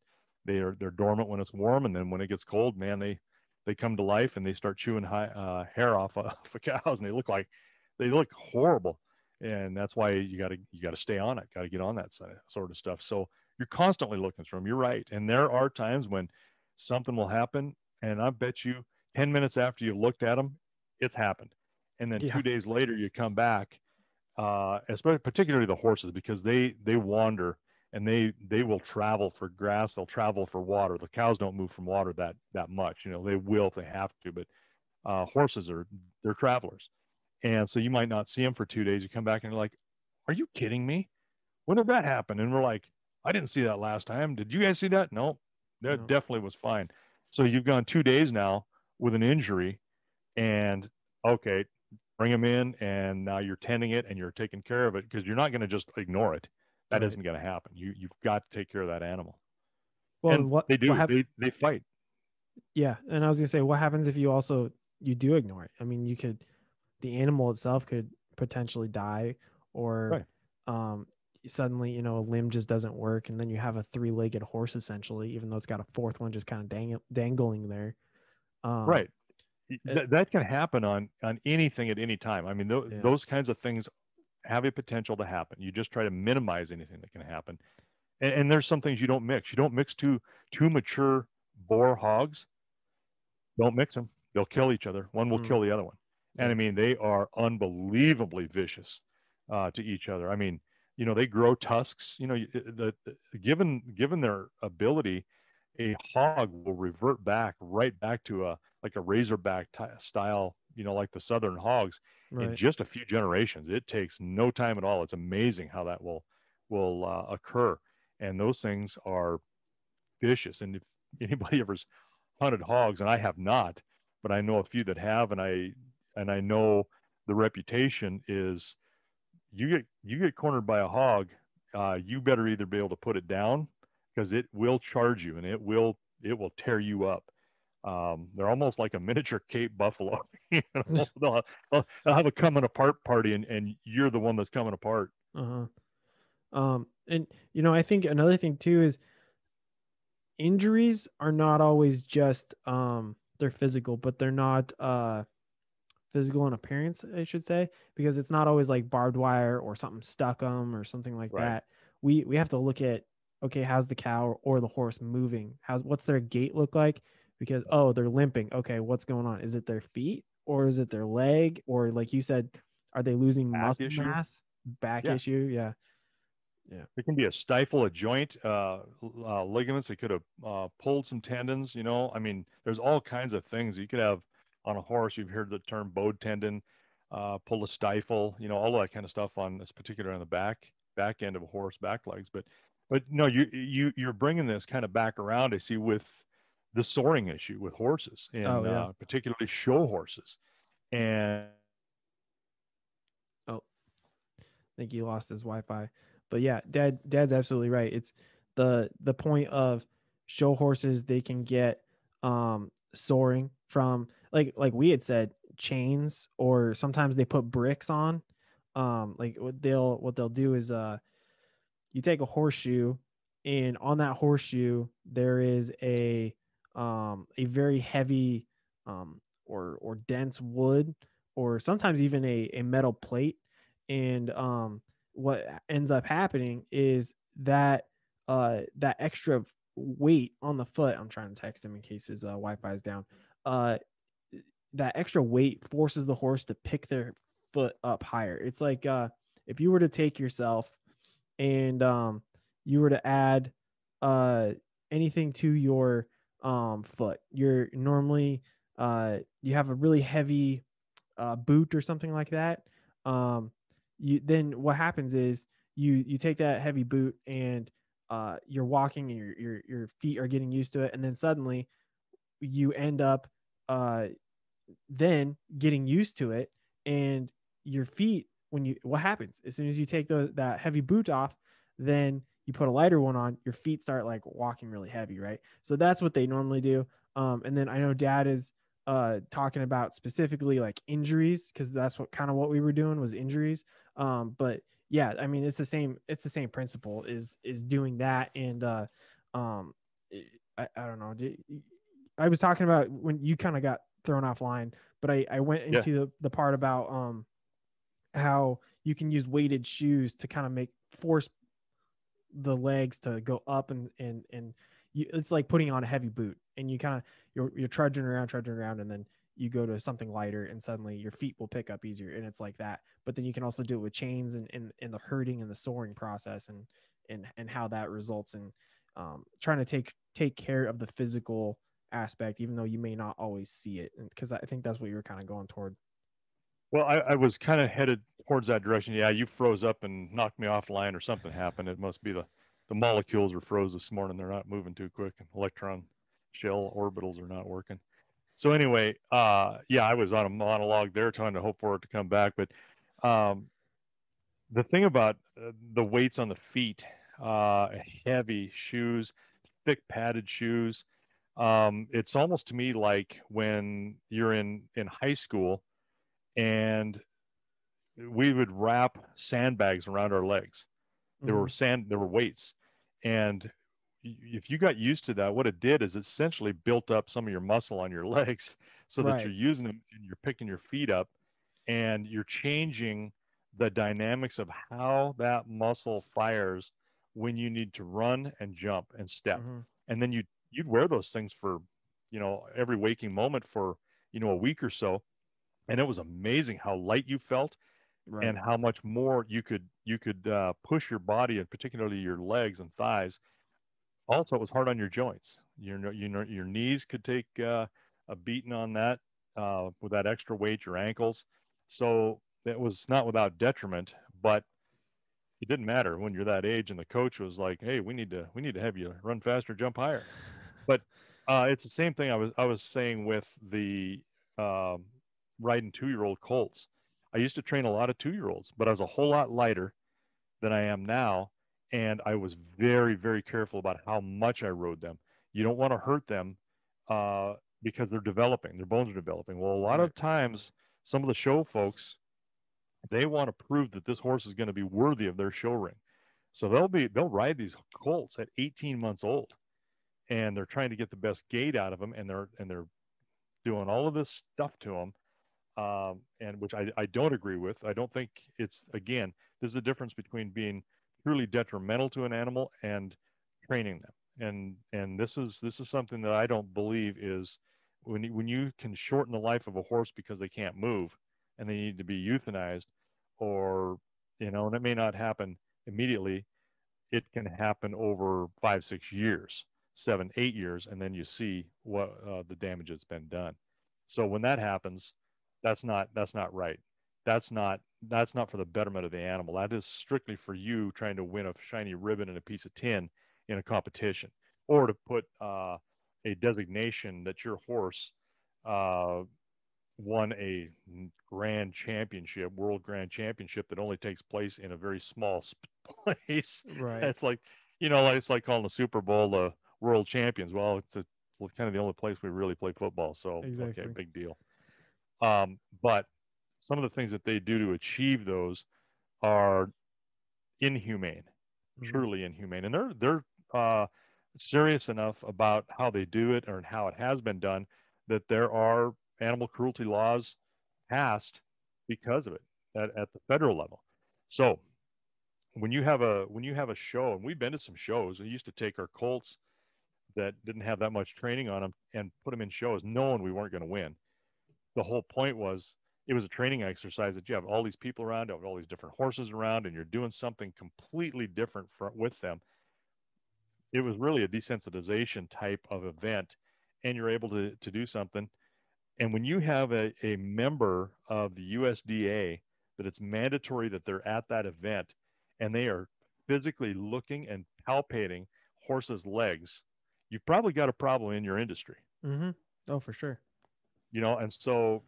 They are, they're dormant when it's warm, and then when it gets cold, man, they, they come to life and they start chewing high, uh, hair off of, of cows, and they look like, they look horrible. And that's why you got to you got to stay on it, got to get on that sort of stuff. So you're constantly looking for them. You're right. And there are times when something will happen, and I bet you ten minutes after you looked at them, it's happened. And then yeah. two days later, you come back, uh, especially particularly the horses, because they they wander and they they will travel for grass. They'll travel for water. The cows don't move from water that that much. You know, they will if they have to, but uh, horses are they're travelers. And so you might not see them for two days. You come back and you're like, are you kidding me? When did that happen? And we're like, I didn't see that last time. Did you guys see that? No, that no. definitely was fine. So you've gone two days now with an injury, and okay, bring them in, and now you're tending it and you're taking care of it, because you're not going to just ignore it. That right. isn't going to happen. You, you've got to take care of that animal. Well, and what they do, what they, they fight. Yeah. And I was going to say, what happens if you also, you do ignore it? I mean, you could, the animal itself could potentially die, or right. um, suddenly, you know, a limb just doesn't work. And then you have a three-legged horse, essentially, even though it's got a fourth one just kind of dang, dangling there. Um, right. Th that can happen on, on anything at any time. I mean, th yeah. those kinds of things have a potential to happen. You just try to minimize anything that can happen. And, and there's some things you don't mix. You don't mix two, two mature boar hogs. Don't mix them. They'll kill each other. One will mm. kill the other one. And I mean, they are unbelievably vicious uh, to each other. I mean, you know, they grow tusks. You know, the, the, given given their ability, a hog will revert back right back to a like a razorback style. You know, like the southern hogs right. in just a few generations. It takes no time at all. It's amazing how that will will uh, occur. And those things are vicious. And if anybody ever's hunted hogs, and I have not, but I know a few that have, and I. And I know the reputation is you get, you get cornered by a hog, uh, you better either be able to put it down, because it will charge you and it will, it will tear you up. Um, they're almost like a miniature Cape Buffalo. You know, they'll, they'll, they'll have a coming apart party, and, and you're the one that's coming apart. Uh-huh. Um, and you know, I think another thing too is injuries are not always just, um, they're physical, but they're not, uh, physical in appearance, I should say, because it's not always like barbed wire or something stuck them or something like right. that. We we have to look at, okay, how's the cow or, or the horse moving? How's what's their gait look like? Because oh, they're limping. Okay, what's going on? Is it their feet, or is it their leg, or like you said, are they losing back muscle issue? mass? Back yeah. issue, yeah, yeah. It can be a stifle, a joint, uh, uh ligaments. It could have uh, pulled some tendons. You know, I mean, there's all kinds of things you could have. On a horse, you've heard the term bowed tendon, uh, pull a stifle, you know, all that kind of stuff on this particular on the back, back end of a horse, back legs. But, but no, you, you, you're bringing this kind of back around, I see, with the soaring issue with horses, and oh, yeah. uh, particularly show horses. And. Oh, I think he lost his Wi-Fi, but yeah, dad, dad's absolutely right. It's the, the point of show horses. They can get, um, soaring from, like like we had said, chains, or sometimes they put bricks on. Um, like what they'll what they'll do is uh, you take a horseshoe, and on that horseshoe there is a um a very heavy um or or dense wood, or sometimes even a a metal plate, and um what ends up happening is that uh that extra weight on the foot. I'm trying to text him in case his uh, Wi-Fi is down. Uh. That extra weight forces the horse to pick their foot up higher. It's like, uh, if you were to take yourself and, um, you were to add, uh, anything to your, um, foot, you're normally, uh, you have a really heavy, uh, boot or something like that. Um, you, then what happens is you, you take that heavy boot, and, uh, you're walking, and your, your, your feet are getting used to it. And then suddenly you end up, uh, then getting used to it, and your feet, when you, what happens as soon as you take the, that heavy boot off, then you put a lighter one on, your feet start like walking really heavy. Right. So that's what they normally do. Um, and then I know dad is uh, talking about specifically like injuries, cause that's what kind of what we were doing was injuries. Um, but yeah, I mean, it's the same, it's the same principle is, is doing that. And uh, um, I, I don't know. I was talking about when you kind of got thrown offline, but I, I went into yeah. the, the part about um how you can use weighted shoes to kind of make force the legs to go up, and and and you, it's like putting on a heavy boot, and you kind of you're you're trudging around, trudging around, and then you go to something lighter, and suddenly your feet will pick up easier, and it's like that. But then you can also do it with chains and and, and the herding and the soaring process, and and and how that results in um, trying to take take care of the physical aspect, even though you may not always see it, because I think that's what you were kind of going toward. Well, I, I was kind of headed towards that direction. Yeah, you froze up and knocked me offline, or something happened. It must be the the molecules were froze this morning. They're not moving too quick. Electron shell orbitals are not working. So anyway, uh, yeah, I was on a monologue there trying to hope for it to come back. But um, the thing about uh, the weights on the feet, uh, heavy shoes, thick padded shoes, um, it's almost to me like when you're in, in high school and we would wrap sandbags around our legs. There mm-hmm. were sand, there were weights. And if you got used to that, what it did is essentially built up some of your muscle on your legs, so right. that you're using them and you're picking your feet up, and you're changing the dynamics of how that muscle fires when you need to run and jump and step. Mm-hmm. And then you, you'd wear those things for, you know, every waking moment for, you know, a week or so. And it was amazing how light you felt, right. and how much more you could, you could uh, push your body, and particularly your legs and thighs. Also, it was hard on your joints. Your, your, your knees could take uh, a beating on that uh, with that extra weight, your ankles. So it was not without detriment, but it didn't matter when you're that age and the coach was like, hey, we need to, we need to have you run faster, jump higher. But uh, it's the same thing I was, I was saying with the um, riding two-year-old colts. I used to train a lot of two-year-olds, but I was a whole lot lighter than I am now. And I was very, very careful about how much I rode them. You don't want to hurt them uh, because they're developing, their bones are developing. Well, a lot of times, some of the show folks, they want to prove that this horse is going to be worthy of their show ring. So they'll be, they'll ride these colts at eighteen months old, and they're trying to get the best gait out of them. And they're, and they're doing all of this stuff to them. Um, and which I, I don't agree with. I don't think it's, again, there's a difference between being truly detrimental to an animal and training them. And, and this is, this is something that I don't believe is when you, when you can shorten the life of a horse because they can't move and they need to be euthanized, or, you know, and it may not happen immediately. It can happen over five, six years, seven, eight years. And then you see what uh, the damage that's been done. So when that happens, that's not, that's not right. That's not, that's not for the betterment of the animal. That is strictly for you trying to win a shiny ribbon and a piece of tin in a competition, or to put uh, a designation that your horse uh, won a grand championship, world grand championship that only takes place in a very small place. Right. It's like, you know, it's like calling the Super Bowl the world champions. Well, it's, a, it's kind of the only place we really play football. So, exactly. Okay, big deal. Um, but some of the things that they do to achieve those are inhumane, mm-hmm. truly inhumane. And they're, they're uh, serious enough about how they do it, or how it has been done, that there are animal cruelty laws passed because of it at, at the federal level. So when you have a, when you have a show, and we've been to some shows, we used to take our colts that didn't have that much training on them and put them in shows knowing we weren't going to win. The whole point was, it was a training exercise that you have all these people around, you have all these different horses around, and you're doing something completely different for, with them. It was really a desensitization type of event, and you're able to, to do something. And when you have a, a member of the U S D A that it's mandatory that they're at that event, and they are physically looking and palpating horses' legs, you've probably got a problem in your industry. Mm-hmm. Oh, for sure. You know, and so...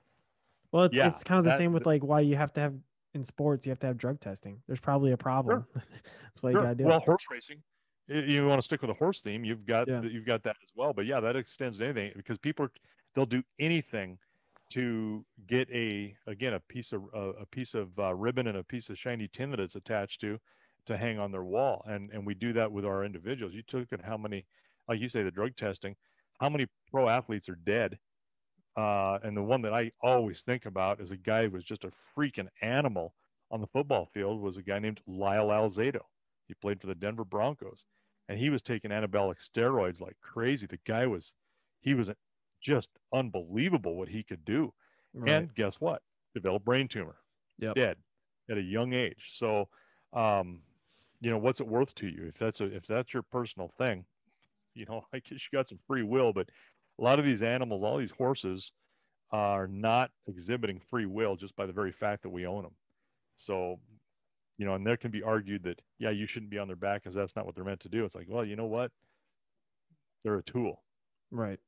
Well, it's, yeah, it's kind of the that, same with like why you have to have in sports, you have to have drug testing. There's probably a problem. Sure. That's why sure. you got to do well, it. Well, horse racing, you want to stick with a horse theme. You've got, yeah. you've got that as well, but yeah, that extends to anything, because people are, they'll do anything to get a, again, a piece of, uh, a piece of uh, ribbon and a piece of shiny tin that it's attached to, to hang on their wall. And, and we do that with our individuals. You took at how many, like you say, the drug testing, how many pro athletes are dead? Uh, and the one that I always think about is a guy who was just a freaking animal on the football field was a guy named Lyle Alzado. He played for the Denver Broncos, and he was taking anabolic steroids like crazy. The guy was, he was just unbelievable what he could do. Right. And guess what? Developed brain tumor. Yep. Dead at a young age. So, um, you know, what's it worth to you? If that's a, if that's your personal thing, you know, I guess you got some free will, but a lot of these animals, all these horses are not exhibiting free will just by the very fact that we own them. So, you know, and there can be argued that, yeah, you shouldn't be on their back because that's not what they're meant to do. It's like, well, you know what? They're a tool. Right.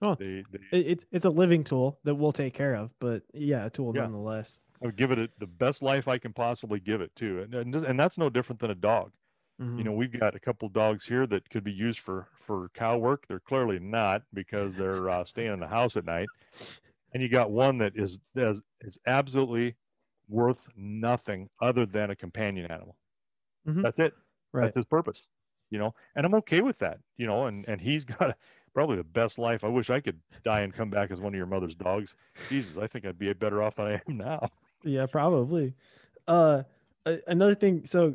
Oh, they, they, it, it's a living tool that we'll take care of, but yeah, a tool yeah. nonetheless. I would give it a, the best life I can possibly give it to. And, and, and that's no different than a dog. Mm-hmm. You know, we've got a couple of dogs here that could be used for, for cow work. They're clearly not because they're uh, staying in the house at night. And you got one that is, is, is absolutely worth nothing other than a companion animal. Mm-hmm. That's it. Right. That's his purpose, you know, and I'm okay with that, you know, and, and he's got probably the best life. I wish I could die and come back as one of your mother's dogs. Jesus, I think I'd be better off than I am now. Yeah, probably. Uh, another thing. So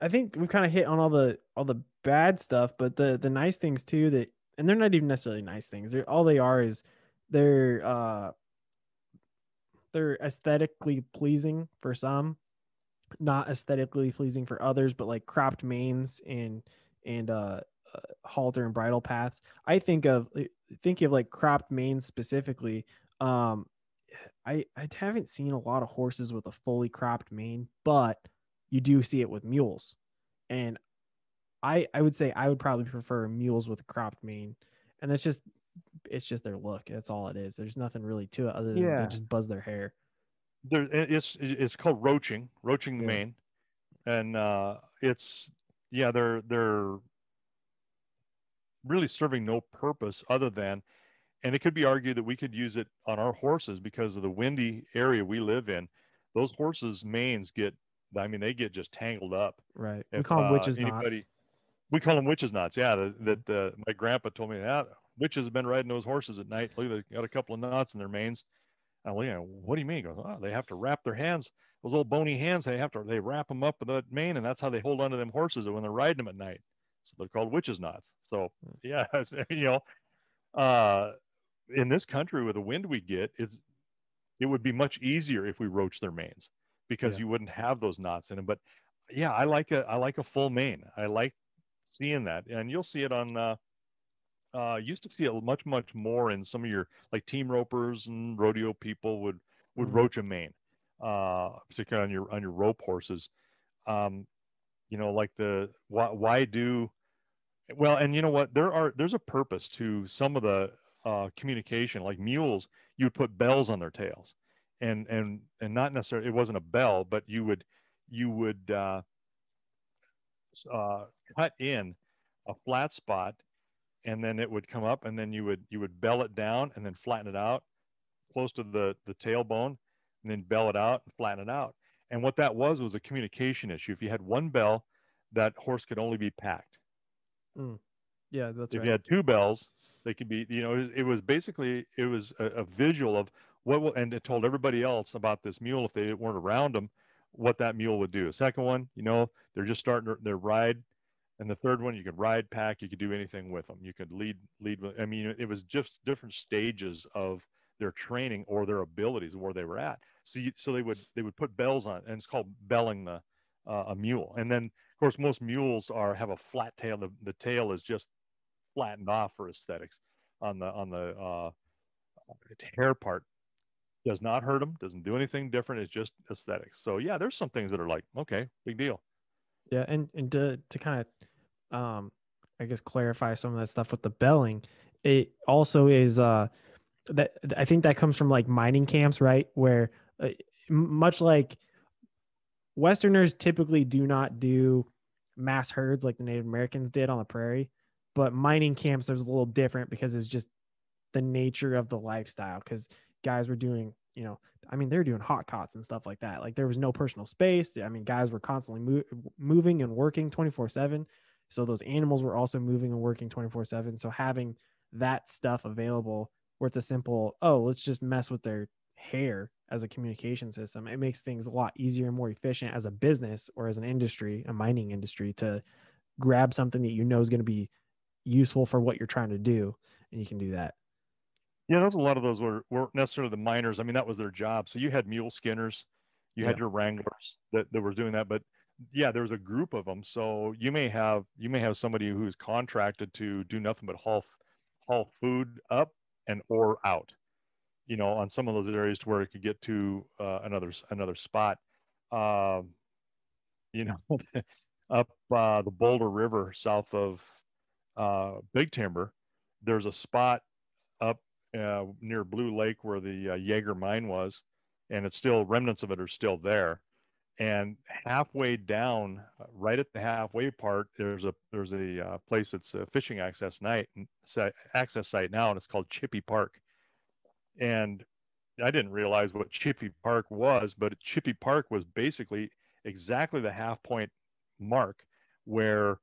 I think we've kind of hit on all the, all the bad stuff, but the, the nice things too, that, and they're not even necessarily nice things. They're, all they are is they're, uh, they're aesthetically pleasing for some, not aesthetically pleasing for others, but like cropped manes and, and, uh, uh halter and bridle paths. I think of, thinking of like cropped manes specifically. Um, I, I haven't seen a lot of horses with a fully cropped mane, but you do see it with mules. And I, I would say I would probably prefer mules with a cropped mane. And that's just, it's just their look. That's all it is. There's nothing really to it other than yeah. they just buzz their hair. There, it's it's called roaching, roaching the yeah. mane, and uh, it's yeah, they're they're really serving no purpose other than, and it could be argued that we could use it on our horses because of the windy area we live in. Those horses' manes get, I mean, they get just tangled up. Right. If, we call them uh, witches' anybody, knots. We call them witches' knots. Yeah. That, that uh, my grandpa told me that. Witches have been riding those horses at night. Look, they got a couple of knots in their manes. And I'm like, what do you mean? He goes, oh, they have to wrap their hands, those old bony hands. They have to, they wrap them up with that mane, and that's how they hold onto them horses when they're riding them at night. So they're called witches' knots. So yeah, you know, uh, in this country with the wind we get, it's, it would be much easier if we roach their manes because yeah. you wouldn't have those knots in them. But yeah, I like a, I like a full mane. I like seeing that, and you'll see it on. Uh, Uh, used to see it much, much more in some of your like team ropers and rodeo people would, would mm-hmm. roach a mane, uh, particularly on your, on your rope horses. Um, you know, like the, why, why do, well, and you know what, there are, there's a purpose to some of the uh, communication, like mules, you would put bells on their tails and, and, and not necessarily, it wasn't a bell, but you would, you would uh, uh, cut in a flat spot, and then it would come up, and then you would you would bell it down, and then flatten it out close to the the tailbone, and then bell it out and flatten it out. And what that was was a communication issue. If you had one bell, that horse could only be packed. Mm. Yeah, that's if right. If you had two bells, they could be. You know, it was, it was basically it was a, a visual of what will, and it told everybody else about this mule if they weren't around them, what that mule would do. The second one, you know, they're just starting their ride. And the third one, you could ride pack, you could do anything with them. You could lead, lead. I mean, it was just different stages of their training or their abilities where they were at. So, you, so they would, they would put bells on, and it's called belling the, uh, a mule. And then of course, most mules are, have a flat tail. The, the tail is just flattened off for aesthetics on the, on the, uh, hair part. Does not hurt them. Doesn't do anything different. It's just aesthetics. So yeah, there's some things that are like, okay, big deal. Yeah. And, and to, to kind of, um I guess clarify some of that stuff with the belling, it also is uh that I think that comes from like mining camps, right, where uh, much like Westerners typically do not do mass herds like the Native Americans did on the prairie, but mining camps was a little different because it was just the nature of the lifestyle, because guys were doing, you know, I mean, they're doing hot cots and stuff like that. Like there was no personal space. I mean, guys were constantly move, moving and working twenty-four seven. So those animals were also moving and working twenty-four seven. So having that stuff available where it's a simple, oh, let's just mess with their hair as a communication system, it makes things a lot easier and more efficient as a business or as an industry, a mining industry, to grab something that you know is going to be useful for what you're trying to do. And you can do that. Yeah, there's a lot of those were, weren't necessarily the miners. I mean, that was their job. So you had mule skinners, you yeah. had your wranglers that, that were doing that, but yeah, there was a group of them. So you may have, you may have somebody who's contracted to do nothing but haul, haul food up and, or out, you know, on some of those areas to where it could get to uh, another, another spot, um, you know, up uh, the Boulder River, south of uh, Big Timber. There's a spot up uh, near Blue Lake where the uh, Jaeger mine was, and it's still, remnants of it are still there. And halfway down, right at the halfway part, there's a there's a uh, place that's a fishing access night access site now, and it's called Chippy Park. And I didn't realize what Chippy Park was, but Chippy Park was basically exactly the half point mark where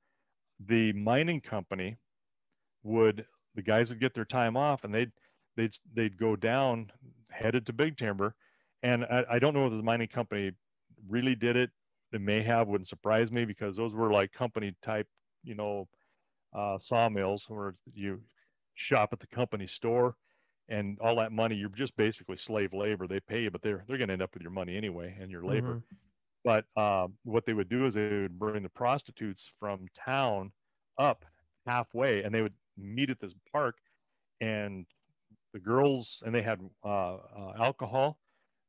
the mining company would, the guys would get their time off, and they'd they'd they'd go down headed to Big Timber. And I, I don't know if the mining company really did it. They may have, wouldn't surprise me, because those were like company type, you know, uh, sawmills where you shop at the company store, and all that money, you're just basically slave labor. They pay you, but they're they're going to end up with your money anyway and your labor. Mm-hmm. But um, what they would do is they would bring the prostitutes from town up halfway, and they would meet at this park, and the girls, and they had uh, uh, alcohol.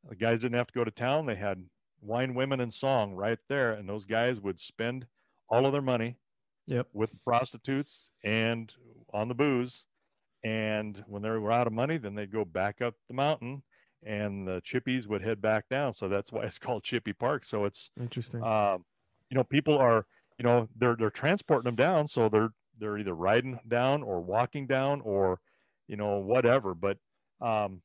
The guys didn't have to go to town. They had wine, women, and song right there. And those guys would spend all of their money yep. with prostitutes and on the booze. And when they were out of money, then they'd go back up the mountain, and the chippies would head back down. So that's why it's called Chippy Park. So it's interesting. Uh, you know, people are, you know, they're they're transporting them down. So they're they're either riding down or walking down or, you know, whatever. But um,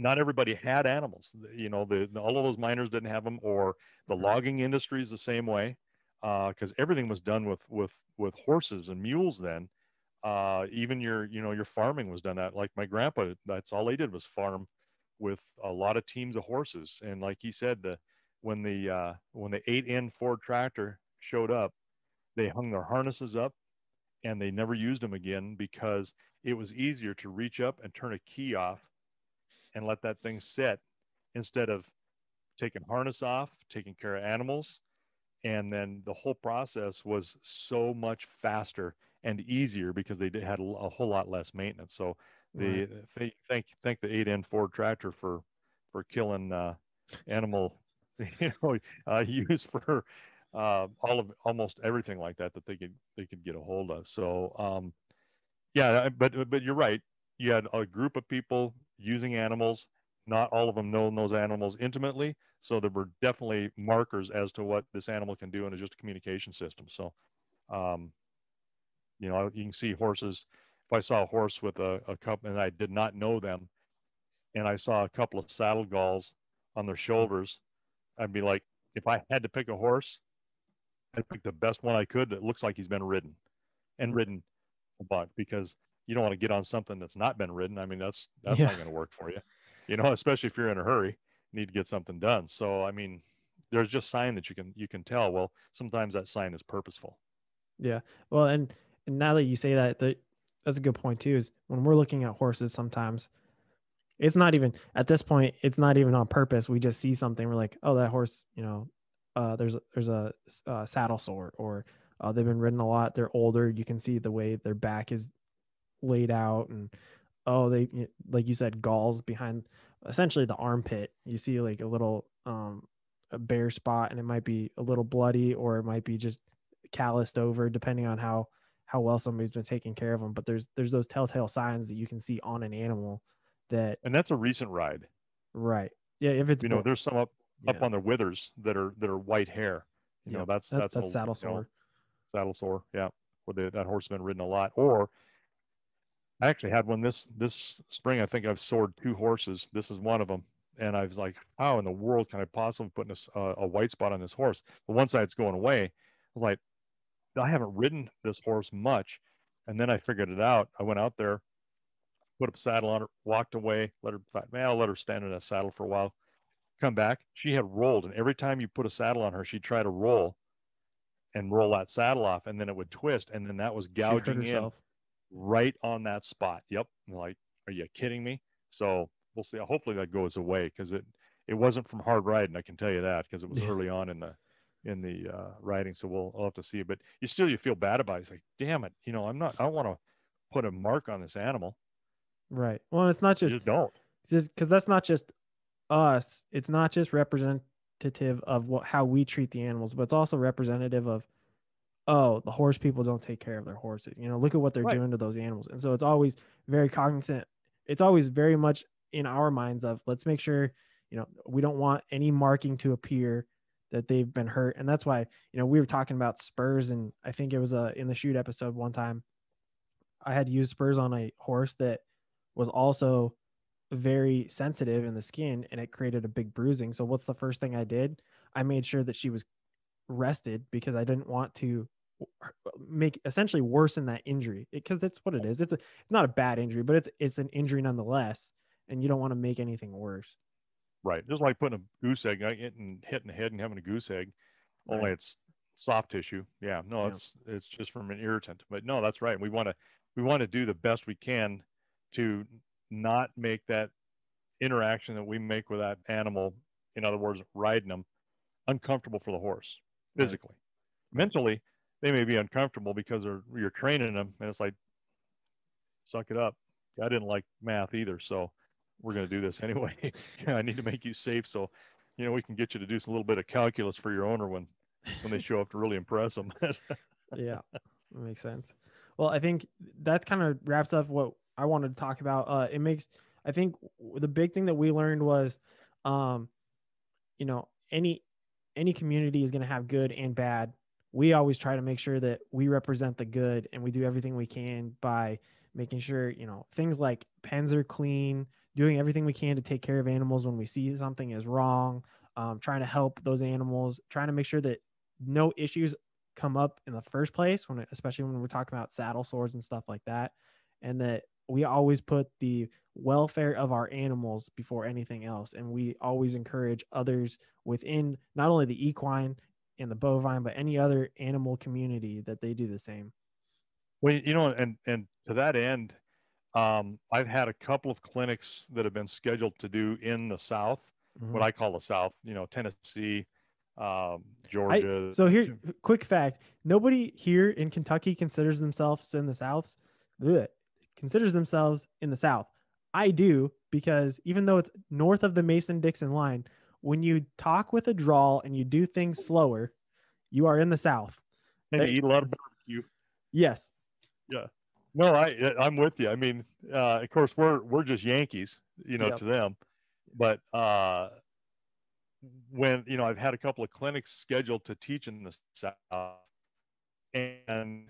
not everybody had animals. You know, the, the all of those miners didn't have them, or the logging industry is the same way, because uh, everything was done with with with horses and mules then. Uh, even your, you know, your farming was done that, like my grandpa, that's all they did was farm with a lot of teams of horses. And like he said, the, when the, uh, when the eight N Ford tractor showed up, they hung their harnesses up and they never used them again, because it was easier to reach up and turn a key off and let that thing sit, instead of taking harness off, taking care of animals. And then the whole process was so much faster and easier because they did, had a, a whole lot less maintenance. So the right. th thank thank the eight N Ford tractor for for killing uh, animal, you know, uh, use for uh, all of almost everything like that that they could they could get a hold of. So um, yeah, but but you're right. You had a group of people using animals. Not all of them knowing those animals intimately. So there were definitely markers as to what this animal can do, and it's just a communication system. So. Um, You know, you can see horses. If I saw a horse with a, a cup and I did not know them, and I saw a couple of saddle galls on their shoulders, I'd be like, if I had to pick a horse, I'd pick the best one I could that looks like he's been ridden and ridden a bunch, because you don't want to get on something that's not been ridden. I mean, that's, that's yeah. not going to work for you, you know, especially if you're in a hurry, you need to get something done. So, I mean, there's just sign that you can, you can tell. Well, sometimes that sign is purposeful. Yeah. Well, and And now that you say that, that, that's a good point too, is when we're looking at horses, sometimes it's not even, at this point, it's not even on purpose. We just see something. We're like, oh, that horse, you know, uh, there's, there's a uh, saddle sore, or uh, they've been ridden a lot. They're older. You can see the way their back is laid out. And, oh, they, like you said, galls behind essentially the armpit. You see like a little um, a bare spot, and it might be a little bloody, or it might be just calloused over, depending on how, how well somebody's been taking care of them. But there's, there's those telltale signs that you can see on an animal that, and that's a recent ride. Right. Yeah. If it's, you know, there's some up, yeah. up on their withers that are, that are white hair, you yeah. know, that's, that's, that's, that's a, saddle sore, know, saddle sore. Yeah. Where they, that horse has been ridden a lot. Or I actually had one this, this spring. I think I've sored two horses. This is one of them. And I was like, how in the world can I possibly put a, a white spot on this horse? But one side's going away. I'm like, I haven't ridden this horse much. And then I figured it out. I went out there put a saddle on her, walked away, let her, thought, man, I'll let her stand in a saddle for a while, come back. She had rolled, and every time you put a saddle on her, she'd try to roll and roll that saddle off, and then it would twist, and then that was gouging in right on that spot. Yep. I'm like, are you kidding me? So we'll see. Hopefully that goes away, because it, it wasn't from hard riding, I can tell you that, because it was early on in the in the uh, riding. So we'll I'll have to see. But you still, you feel bad about it. It's like, damn it, you know, I'm not, I don't want to put a mark on this animal. Right. Well, it's not just, just don't just because that's not just us. It's not just representative of what, how we treat the animals, but it's also representative of, oh, the horse people don't take care of their horses. You know, look at what they're right. doing to those animals. And so it's always very cognizant. It's always very much in our minds of, let's make sure, you know, we don't want any marking to appear that they've been hurt. And that's why, you know, we were talking about spurs, and I think it was a, in the shoot episode one time, I had used spurs on a horse that was also very sensitive in the skin, and it created a big bruising. So what's the first thing I did? I made sure that she was rested, because I didn't want to make essentially worsen that injury, because that's what it is. It's a, not a bad injury, but it's, it's an injury nonetheless, and you don't want to make anything worse. Right. Just like putting a goose egg and hitting the head and having a goose egg, only right. it's soft tissue. Yeah, no, yeah. it's, it's just from an irritant, but no, that's right. We want to, we want to do the best we can to not make that interaction that we make with that animal, in other words, riding them, uncomfortable for the horse physically. Right. Mentally, they may be uncomfortable because they're, you're training them, and it's like, suck it up. I didn't like math either, so we're going to do this anyway. Yeah, I need to make you safe, so, you know, we can get you to do a little bit of calculus for your owner when, when they show up to really impress them. Yeah, that makes sense. Well, I think that kind of wraps up what I wanted to talk about. Uh, it makes, I think the big thing that we learned was, um, you know, any, any community is going to have good and bad. We always try to make sure that we represent the good, and we do everything we can by making sure, you know, things like pens are clean, doing everything we can to take care of animals when we see something is wrong, um, trying to help those animals, trying to make sure that no issues come up in the first place, when, especially when we're talking about saddle sores and stuff like that. And that we always put the welfare of our animals before anything else. And we always encourage others within not only the equine and the bovine, but any other animal community, that they do the same. Well, you know, and, and to that end, um, I've had a couple of clinics that have been scheduled to do in the South, mm-hmm. what I call the South, you know, Tennessee, um, Georgia. I, so here, quick fact, nobody here in Kentucky considers themselves in the South. Ugh. considers themselves in the South. I do, because even though it's north of the Mason-Dixon line, when you talk with a drawl and you do things slower, you are in the South. And that, you eat a lot of barbecue. Yes. Yeah. No, I, I'm with you. I mean, uh, of course, we're, we're just Yankees, you know, yep. to them. But uh, when, you know, I've had a couple of clinics scheduled to teach in the South, and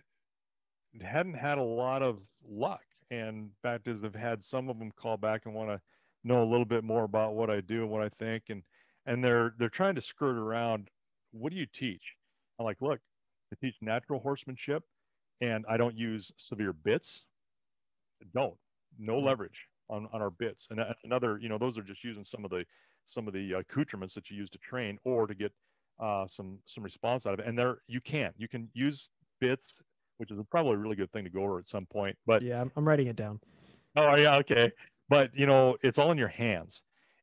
hadn't had a lot of luck. And fact is, I've had some of them call back and want to know a little bit more about what I do and what I think. And, and they're, they're trying to skirt around, what do you teach? I'm like, look, I teach natural horsemanship, and I don't use severe bits. I don't, no leverage on, on our bits. And another, you know, those are just using some of the, some of the accoutrements that you use to train or to get uh, some, some response out of it. And there, you can, you can use bits, which is probably a really good thing to go over at some point. But yeah, I'm writing it down. Oh yeah. Okay. But you know, it's all in your hands.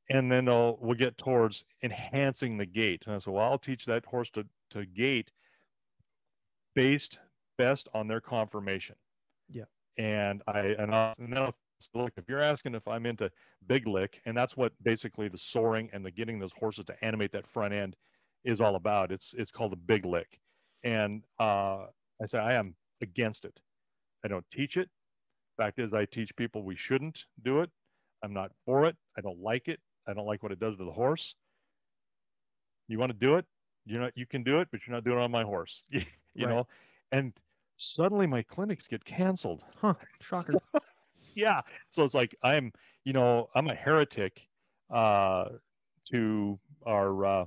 And then they'll, we'll get towards enhancing the gait. And I said, well, I'll teach that horse to, to gait based best on their conformation. Yeah. And I, and I'll, and I'll look, if you're asking if I'm into big lick, and that's what basically the soaring and the getting those horses to animate that front end is all about. It's, it's called the big lick. And, uh, I said, I am against it. I don't teach it. Fact is, I teach people we shouldn't do it. I'm not for it. I don't like it. I don't like what it does to the horse. You want to do it? You know, you can do it, but you're not doing it on my horse. you right. know, and suddenly my clinics get canceled. Huh? Shocker. So, yeah. So it's like I'm, you know, I'm a heretic uh, to our uh,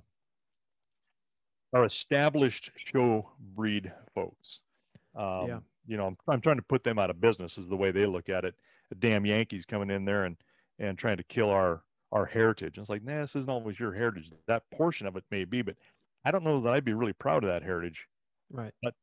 our established show breed folks. Um, yeah. You know, I'm, I'm trying to put them out of business is the way they look at it. damn Yankees coming in there and, and trying to kill our, our heritage. And it's like, nah, this isn't always your heritage. That portion of it may be, but I don't know that I'd be really proud of that heritage. Right. But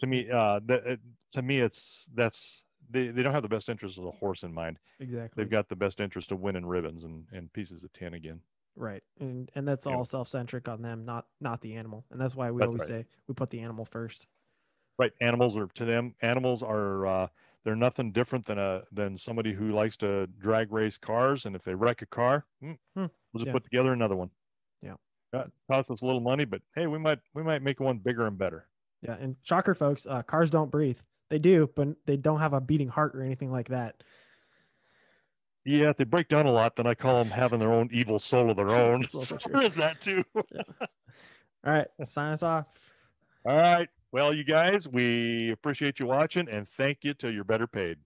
to me, uh, the, to me, it's, that's, they, they don't have the best interest of the horse in mind. Exactly. They've got the best interest of winning ribbons and, and pieces of tin again. Right. And, and that's all yeah. self-centric on them, not, not the animal. And that's why we that's always right. say we put the animal first. Right. Animals are to them, animals are, uh, they're nothing different than a, than somebody who likes to drag race cars. And if they wreck a car, hmm, hmm. we'll just yeah. put together another one. Yeah. That costs us a little money, but hey, we might, we might make one bigger and better. Yeah. And shocker folks, uh, cars don't breathe. They do, but they don't have a beating heart or anything like that. Yeah, if they break down a lot, then I call them having their own evil soul of their own. So there is that too. Yeah. All right, sign us off. All right. Well, you guys, we appreciate you watching, and thank you till you're better paid.